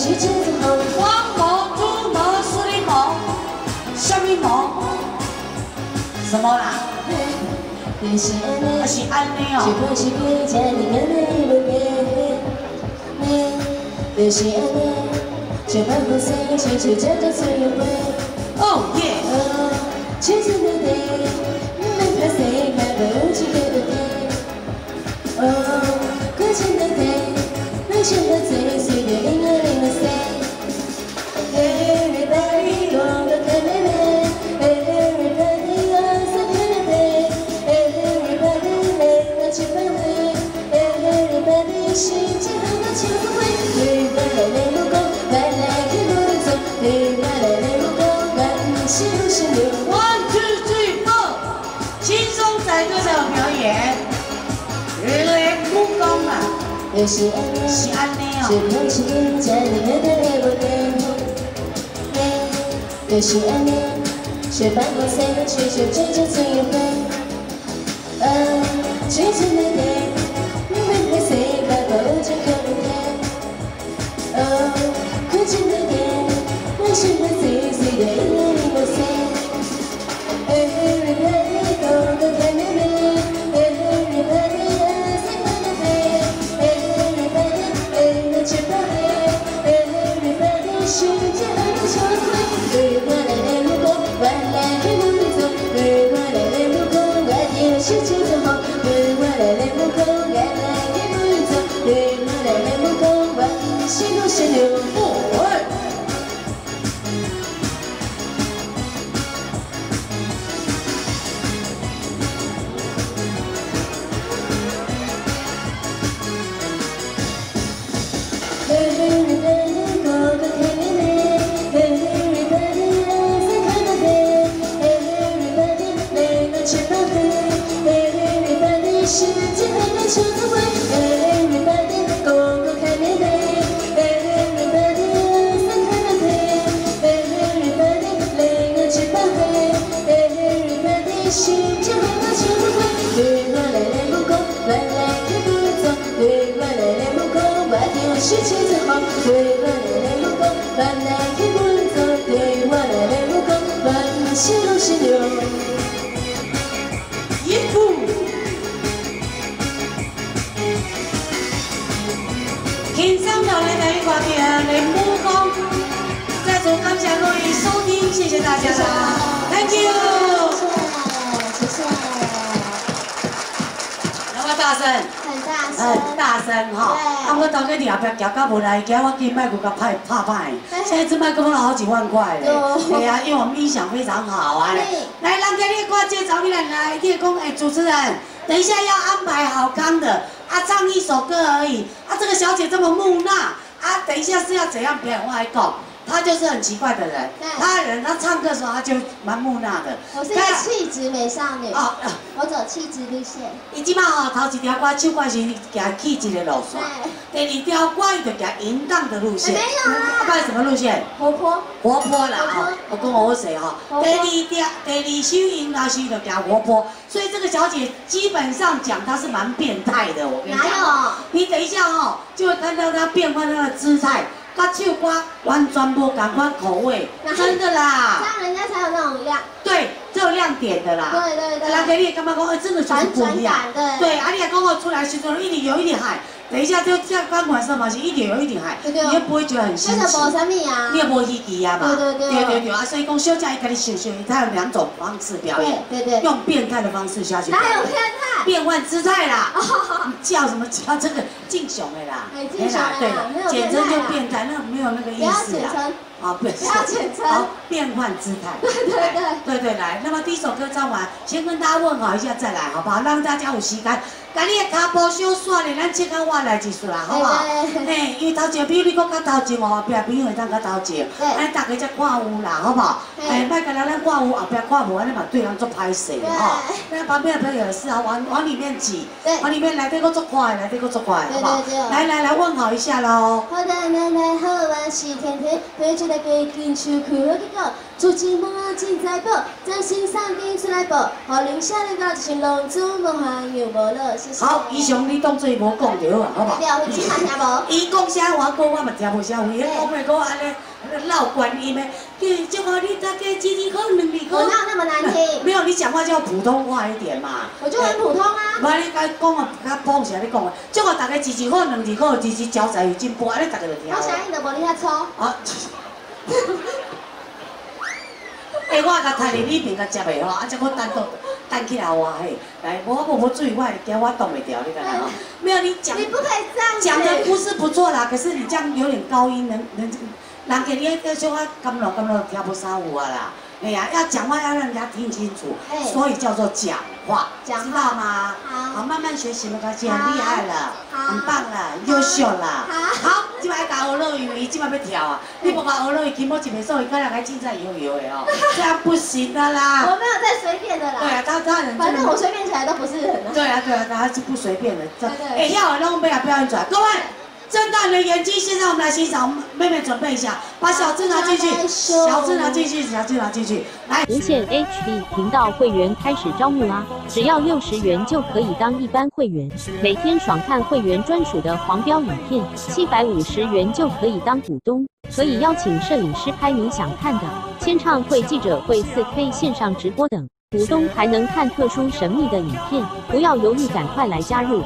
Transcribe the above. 时间之后，黄毛、土毛、四里毛、小米毛，什么啦？那些那些安内哦。哦耶！是安尼哦。 怪对呀，因为我们音响非常好啊。来，让天烈哥介绍你来烈公哎，主持人，等一下要安排好康的啊，唱一首歌而已啊。这个小姐这么木讷啊，等一下是要怎样表演？我来讲，她就是很奇怪的人。她唱歌的时候她就蛮木讷的。我是一个气质美少女哦，我走气质路线。伊即摆哦，头一条歌唱歌是行气质的路线，第二条歌伊就行淫荡的路线。没有啊，不然什么路线？活泼。 活泼啦哈，我跟我谁哈？第二首音那首就讲活泼，所以这个小姐基本上讲她是蛮变态的，我跟你讲。哪有？你等一下哦，就会看到她变换她的姿态，她唱歌完全不同款口味，真的啦。这样人家才有那种亮。对，这种亮点的啦。对对对。来给你干嘛？讲真的就是不一样。对，啊，你也跟我出来是说一点有一点海。 等一下，就这样钢管上嘛是一点有一点海，你又不会觉得很新奇，你也不会稀奇啊嘛。对啊，所以讲休假一跟你休息，它有两种方式表演，用变态的方式下去。哪有变态？变换姿态啦！你叫什么叫这个敬雄的啦？敬雄对的，简称就变态，那没有那个意思啦。啊，不要简称，好，变换姿态。对，来，那么第一首歌唱完，先跟大家问好一下，再来好不好？让大家有时间。 把你的脚步小耍咧，咱切到我来一束啦，好不好？嘿，因为头前，比如你讲较头前哦，后壁朋友会当较头前，安大家才看有啦，好不好？哎，莫干那咱看有，后壁看无，安尼嘛对人做歹势吼。那旁边的朋友也是啊，往里面挤，往里面来这个做快，来这个做快，好不好？来，问好一下喽。好，我是甜甜，我出来给金秋去，我去讲。 我朱金宝金财宝，真心上帝出来宝，和留下的个是龙珠文化有无了？谢谢。好，以上你当做无讲着啊，好吧？廖慧芝嘛听无？伊讲啥话歌我嘛听无啥话，伊讲的歌安尼老观音的，对，就讲你大概几几口能力口。我哪有那么难听？没有，你讲话就要普通话一点嘛。我就很普通啊。唔，你该讲啊，较朴实咧讲啊，就讲大概几几口能力口，几几教材有进步，安尼大家就听。我声音就无你遐粗。啊。 哎，我甲台日你平甲接的吼，啊，再我单独单起来话嘿，来，我注意，我惊我挡袂掉你，知道吗？没有你讲，你不可以这样讲的不是不错啦，可是你这样有点高音，人给你在说话，干不了听不啥话啦。哎呀，要讲话要让人家听清楚，所以叫做讲话，知道吗？好，慢慢学习，没关系，很厉害了，很棒了，优秀了。好，今摆教学落去，伊今摆要跳啊！你不教学落去，起码一分钟，伊可能还凊彩摇的哦，这样不行的啦。我没有在随便的啦。对啊，他人反正我随便起来都不是人啊。对啊，他是不随便的。哎，要我弄不了，不要你转，各位。 睁大你的眼睛，现在我们来欣赏。妹妹准备一下，把小字拿进去，小字拿进去。来，无线 HD 频道会员开始招募啊！只要60元就可以当一般会员，每天爽看会员专属的黄标影片；750元就可以当股东，可以邀请摄影师拍你想看的签唱会、记者会、4K 线上直播等。股东还能看特殊神秘的影片，不要犹豫，赶快来加入！